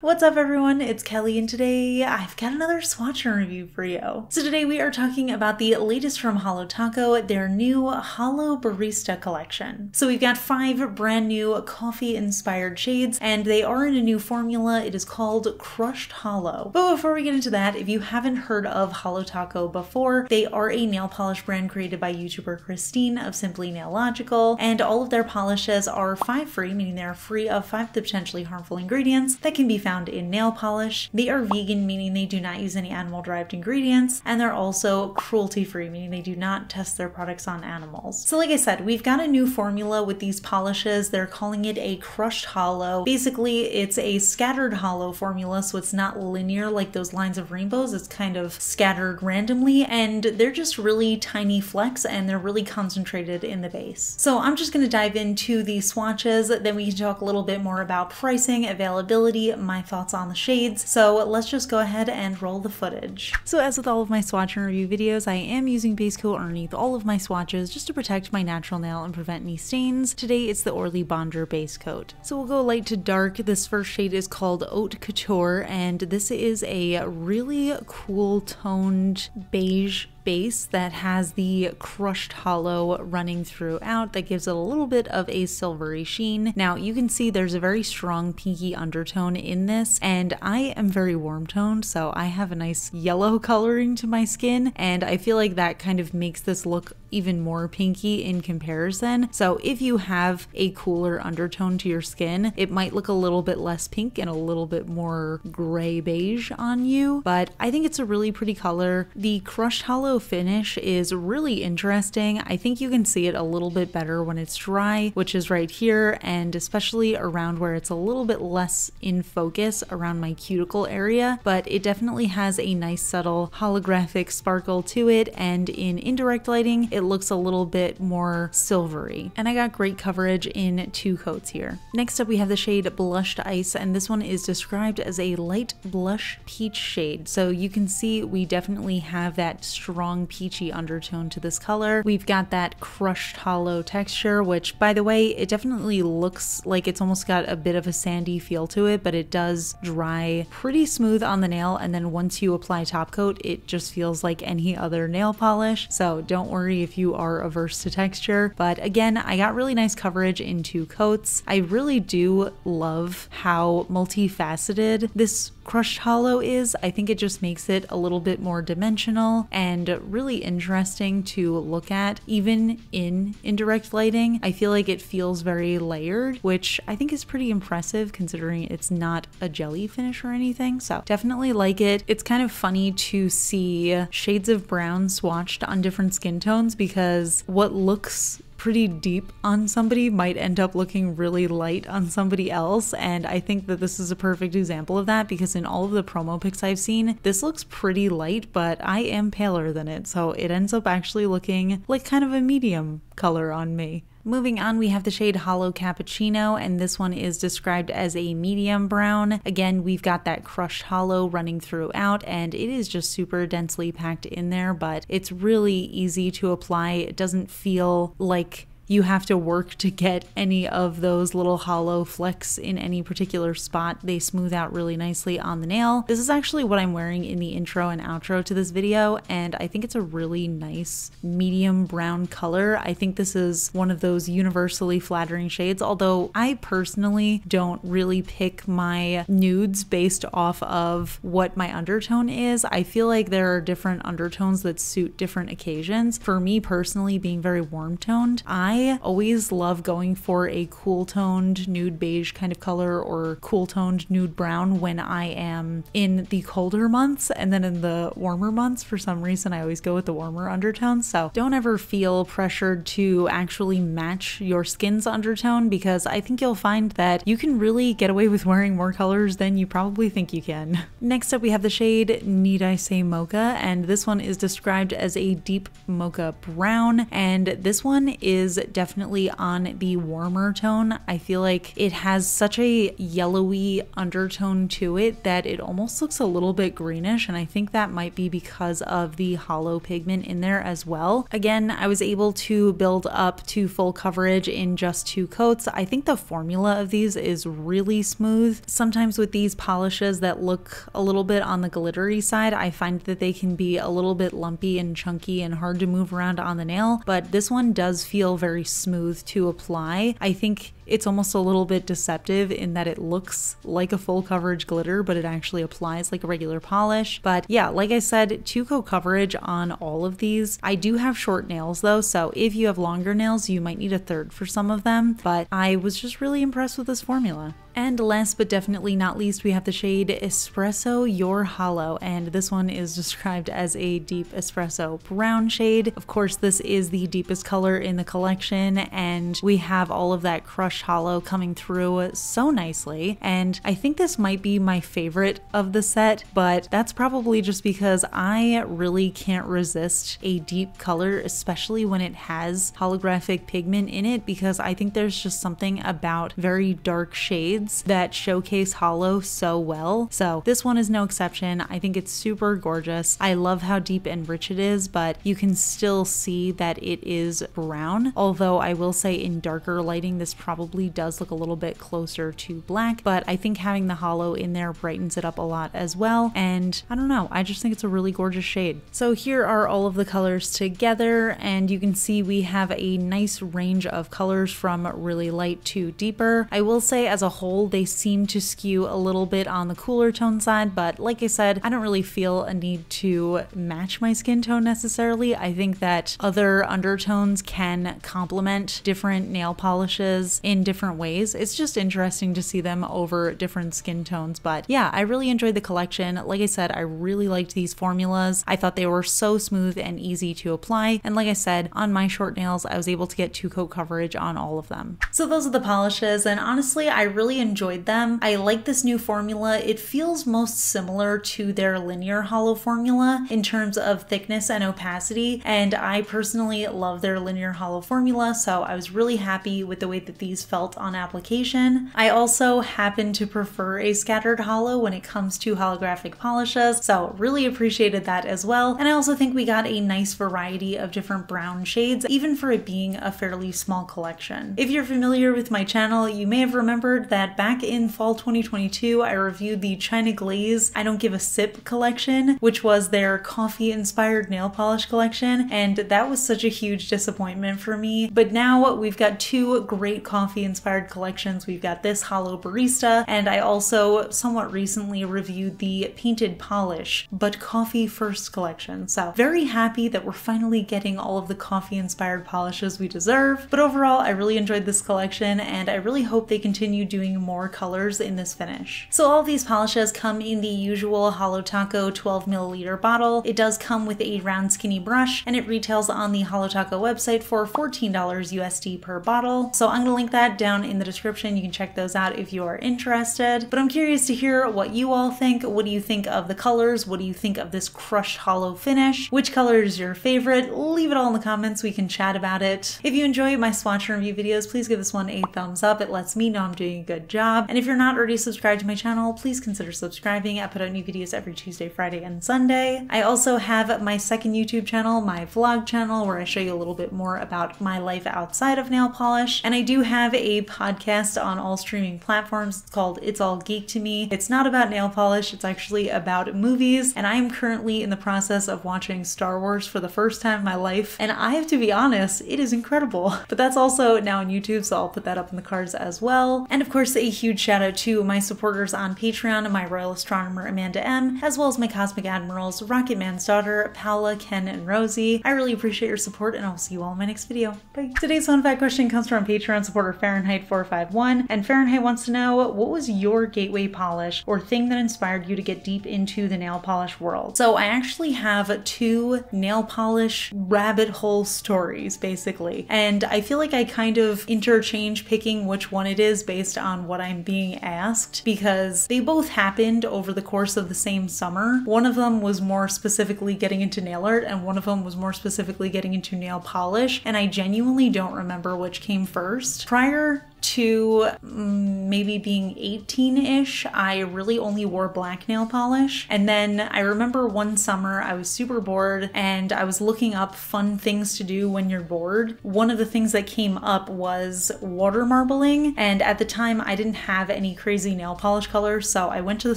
What's up everyone, it's Kelly and today I've got another swatch and review for you. So today we are talking about the latest from Holo Taco, their new Holo Barista collection. So we've got 5 brand new coffee inspired shades and they are in a new formula. It is called Crushed Holo. But before we get into that, if you haven't heard of Holo Taco before, they are a nail polish brand created by YouTuber Cristine of Simply Nailogical, and all of their polishes are 5 free, meaning they are free of 5 of the potentially harmful ingredients that can be found in nail polish. They are vegan, meaning they do not use any animal-derived ingredients, and they're also cruelty-free, meaning they do not test their products on animals. So like I said, we've got a new formula with these polishes. They're calling it a crushed holo. Basically, it's a scattered holo formula, so it's not linear like those lines of rainbows. It's kind of scattered randomly, and they're just really tiny flecks, and they're really concentrated in the base. So I'm just going to dive into the swatches, then we can talk a little bit more about pricing, availability, my thoughts on the shades. So let's just go ahead and roll the footage. So as with all of my swatch and review videos, I am using base coat underneath all of my swatches just to protect my natural nail and prevent any stains. Today it's the Orly Bonder base coat. So we'll go light to dark. This first shade is called Oat Couture, and this is a really cool toned beige base that has the crushed holo running throughout that gives it a little bit of a silvery sheen. Now you can see there's a very strong pinky undertone in this, and I am very warm toned, so I have a nice yellow coloring to my skin, and I feel like that kind of makes this look even more pinky in comparison. So if you have a cooler undertone to your skin, it might look a little bit less pink and a little bit more gray beige on you, but I think it's a really pretty color. The crushed holo finish is really interesting. I think you can see it a little bit better when it's dry, which is right here, and especially around where it's a little bit less in focus around my cuticle area, but it definitely has a nice subtle holographic sparkle to it, and in indirect lighting it looks a little bit more silvery. And I got great coverage in 2 coats here. Next up we have the shade Blushed Ice, and this one is described as a light blush peach shade, so you can see we definitely have that strong peachy undertone to this color. We've got that crushed holo texture, which by the way, it definitely looks like it's almost got a bit of a sandy feel to it, but it does dry pretty smooth on the nail, and then once you apply top coat it just feels like any other nail polish, so don't worry if you are averse to texture. But again, I got really nice coverage in 2 coats. I really do love how multifaceted this crushed holo is. I think it just makes it a little bit more dimensional and really interesting to look at, even in indirect lighting. I feel like it feels very layered, which I think is pretty impressive considering it's not a jelly finish or anything, so definitely like it. It's kind of funny to see shades of brown swatched on different skin tones, because what looks pretty deep on somebody might end up looking really light on somebody else, and I think that this is a perfect example of that, because in all of the promo pics I've seen, this looks pretty light, but I am paler than it, so it ends up actually looking like kind of a medium color on me. Moving on, we have the shade Holo Cappuccino, and this one is described as a medium brown. Again, we've got that crushed holo running throughout, and it is just super densely packed in there, but it's really easy to apply. It doesn't feel like you have to work to get any of those little hollow flecks in any particular spot. They smooth out really nicely on the nail. This is actually what I'm wearing in the intro and outro to this video, and I think it's a really nice medium brown color. I think this is one of those universally flattering shades, although I personally don't really pick my nudes based off of what my undertone is. I feel like there are different undertones that suit different occasions. For me personally, being very warm toned, I always love going for a cool toned nude beige kind of color, or cool toned nude brown when I am in the colder months, and then in the warmer months for some reason I always go with the warmer undertones. So don't ever feel pressured to actually match your skin's undertone, because I think you'll find that you can really get away with wearing more colors than you probably think you can. Next up we have the shade Need I Say Mocha, and this one is described as a deep mocha brown, and this one is definitely on the warmer tone. I feel like it has such a yellowy undertone to it that it almost looks a little bit greenish, and I think that might be because of the holo pigment in there as well. Again, I was able to build up to full coverage in just 2 coats. I think the formula of these is really smooth. Sometimes with these polishes that look a little bit on the glittery side, I find that they can be a little bit lumpy and chunky and hard to move around on the nail, but this one does feel very smooth to apply. I think it's almost a little bit deceptive in that it looks like a full coverage glitter, but it actually applies like a regular polish. But yeah, like I said, 2-coat coverage on all of these. I do have short nails though, so if you have longer nails, you might need a third for some of them, but I was just really impressed with this formula. And last but definitely not least, we have the shade Espresso Your Holo, and this one is described as a deep espresso brown shade. Of course, this is the deepest color in the collection, and we have all of that crushed holo coming through so nicely. And I think this might be my favorite of the set, but that's probably just because I really can't resist a deep color, especially when it has holographic pigment in it, because I think there's just something about very dark shades that showcase holo so well. So this one is no exception. I think it's super gorgeous. I love how deep and rich it is, but you can still see that it is brown, although I will say in darker lighting this probably does look a little bit closer to black, but I think having the holo in there brightens it up a lot as well, and I don't know, I just think it's a really gorgeous shade. So here are all of the colors together, and you can see we have a nice range of colors from really light to deeper. I will say as a whole they seem to skew a little bit on the cooler tone side, but like I said, I don't really feel a need to match my skin tone necessarily. I think that other undertones can complement different nail polishes in different ways. It's just interesting to see them over different skin tones. But yeah, I really enjoyed the collection. Like I said, I really liked these formulas. I thought they were so smooth and easy to apply, and like I said, on my short nails I was able to get 2-coat coverage on all of them. So those are the polishes, and honestly I really enjoyed them. I like this new formula. It feels most similar to their linear holo formula in terms of thickness and opacity, and I personally love their linear holo formula, so I was really happy with the way that these felt on application. I also happen to prefer a scattered holo when it comes to holographic polishes, so really appreciated that as well. And I also think we got a nice variety of different brown shades, even for it being a fairly small collection. If you're familiar with my channel, you may have remembered that back in fall 2022, I reviewed the China Glaze I Don't Give a Sip collection, which was their coffee-inspired nail polish collection, and that was such a huge disappointment for me. But now we've got 2 great coffee-inspired collections. We've got this Holo Barista, and I also somewhat recently reviewed the Painted Polish, but coffee first collection. So very happy that we're finally getting all of the coffee-inspired polishes we deserve. But overall, I really enjoyed this collection, and I really hope they continue doing more colors in this finish. So all these polishes come in the usual Holo Taco 12ml bottle. It does come with a round skinny brush, and it retails on the Holo Taco website for $14 USD per bottle. So I'm gonna link that down in the description. You can check those out if you are interested. But I'm curious to hear what you all think. What do you think of the colors? What do you think of this crushed holo finish? Which color is your favorite? Leave it all in the comments, we can chat about it. If you enjoy my swatch and review videos, please give this one a thumbs up. It lets me know I'm doing a good job. And if you're not already subscribed to my channel, please consider subscribing. I put out new videos every Tuesday, Friday, and Sunday. I also have my second YouTube channel, my vlog channel, where I show you a little bit more about my life outside of nail polish. And I do have a podcast on all streaming platforms. It's called It's All Geek to Me. It's not about nail polish, it's actually about movies. And I am currently in the process of watching Star Wars for the first time in my life. And I have to be honest, it is incredible. But that's also now on YouTube, so I'll put that up in the cards as well. And of course, a huge shout out to my supporters on Patreon, my Royal Astronomer Amanda M, as well as my Cosmic Admirals, Rocket Man's Daughter, Paula, Ken, and Rosie. I really appreciate your support, and I'll see you all in my next video. Bye. Today's fun fact question comes from Patreon supporter Fahrenheit 451. And Fahrenheit wants to know, what was your gateway polish or thing that inspired you to get deep into the nail polish world? So I actually have two nail polish rabbit hole stories, basically. And I feel like I kind of interchange picking which one it is based on what I'm being asked, because they both happened over the course of the same summer. One of them was more specifically getting into nail art, and one of them was more specifically getting into nail polish, and I genuinely don't remember which came first. Prior to maybe being 18-ish, I really only wore black nail polish. And then I remember one summer I was super bored and I was looking up fun things to do when you're bored. One of the things that came up was water marbling, and at the time I didn't have any crazy nail polish colors, so I went to the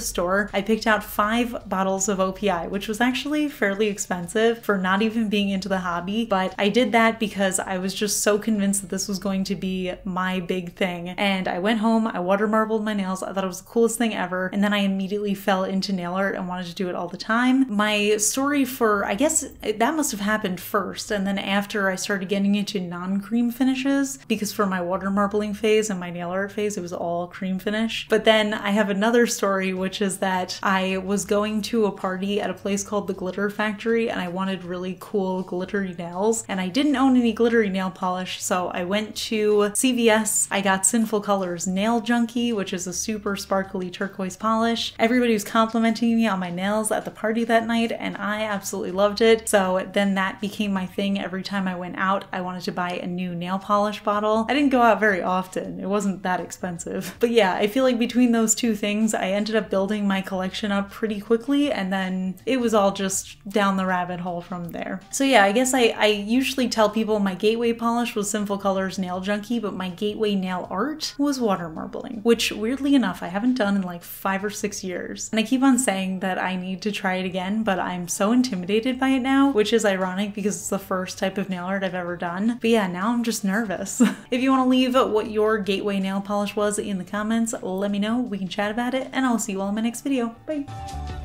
store. I picked out 5 bottles of OPI, which was actually fairly expensive for not even being into the hobby, but I did that because I was just so convinced that this was going to be my big thing. And I went home, I water marbled my nails, I thought it was the coolest thing ever, and then I immediately fell into nail art and wanted to do it all the time. My story for, I guess that must have happened first, and then after I started getting into non-cream finishes, because for my water marbling phase and my nail art phase it was all cream finish. But then I have another story, which is that I was going to a party at a place called the Glitter Factory and I wanted really cool glittery nails, and I didn't own any glittery nail polish, so I went to CVS. I got Sinful Colors Nail Junkie, which is a super sparkly turquoise polish. Everybody was complimenting me on my nails at the party that night and I absolutely loved it. So then that became my thing. Every time I went out, I wanted to buy a new nail polish bottle. I didn't go out very often. It wasn't that expensive. But yeah, I feel like between those two things, I ended up building my collection up pretty quickly, and then it was all just down the rabbit hole from there. So yeah, I guess I usually tell people my gateway polish was Sinful Colors Nail Junkie, but my gateway nail art was water marbling, which weirdly enough I haven't done in like 5 or 6 years, and I keep on saying that I need to try it again, but I'm so intimidated by it now, which is ironic because it's the first type of nail art I've ever done. But yeah, now I'm just nervous. If you want to leave what your gateway nail polish was in the comments, let me know, we can chat about it, and I'll see you all in my next video. Bye!